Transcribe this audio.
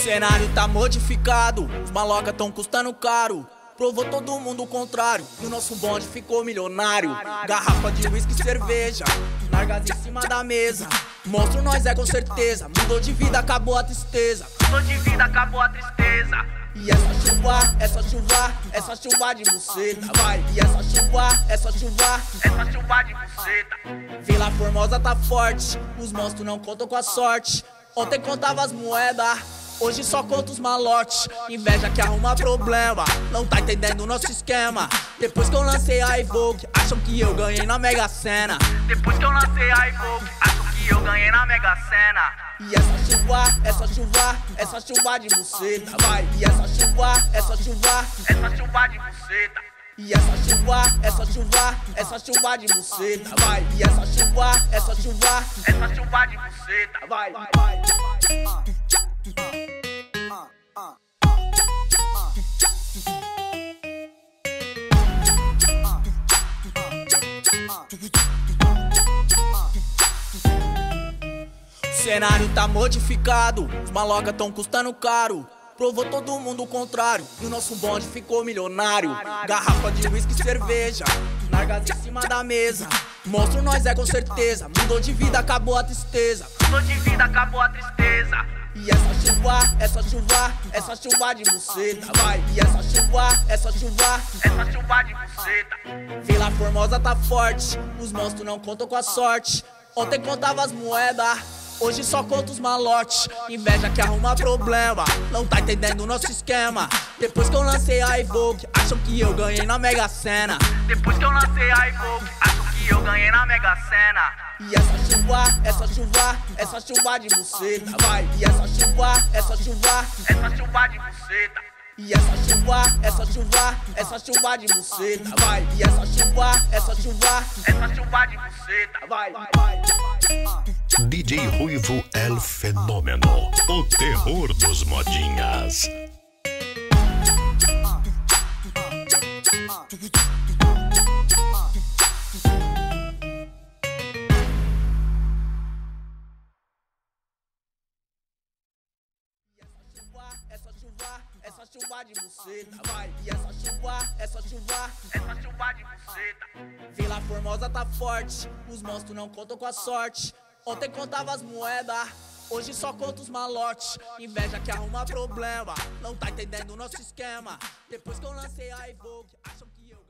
Cenário tá modificado, os maloca tão custando caro. Provou todo mundo o contrário, e o nosso bonde ficou milionário. Garrafa de uísque e cerveja, largas em cima da mesa. Monstro nós é com certeza, mudou de vida, acabou a tristeza. Mudou de vida, acabou a tristeza. E essa chuva de buceta, vai. E essa chuva de buceta. Vila Formosa tá forte, os monstros não contam com a sorte. Ontem contava as moedas, hoje só conta os malotes. Inveja que arruma problema, não tá entendendo o nosso esquema. Depois que eu lancei a Evoque, acham que eu ganhei na Mega Sena. Depois que eu lancei a Evoque, acham que eu ganhei na Mega Sena. E essa chuva de buceta, vai. E essa chuva de buceta. E essa chuva de buceta, vai. E essa chuva de buceta, vai. Cenário tá modificado, os maloca tão custando caro. Provou todo mundo o contrário, e o nosso bonde ficou milionário. Garrafa de uísque e cerveja, largas em cima da mesa. Monstro nós é com certeza, mudou de vida, acabou a tristeza. Mudou de vida, acabou a tristeza. E essa chuva de buceta, vai. E essa chuva de buceta. Vila Formosa tá forte, os monstros não contam com a sorte. Ontem contava as moedas, hoje só conta os malotes. Inveja que arruma problema, não tá entendendo o nosso esquema. Depois que eu lancei a Evoque, acham que eu ganhei na Mega Sena. Depois que eu lancei a Evoque, acham que eu ganhei na Mega Sena. E essa chuva de buceta, vai. E essa chuva de buceta. E essa chuva de buceta, vai. E essa chuva de buceta, vai. DJ Rhuivo El Fenômeno, o terror dos modinhas. Essa chuva de buceta, vai. E essa chuva de buceta. Vila Formosa tá forte, os monstros não contam com a sorte. Ontem contava as moedas, hoje só conta os malotes. Inveja que arruma problema, não tá entendendo o nosso esquema. Depois que eu lancei a Vogue, acham que eu...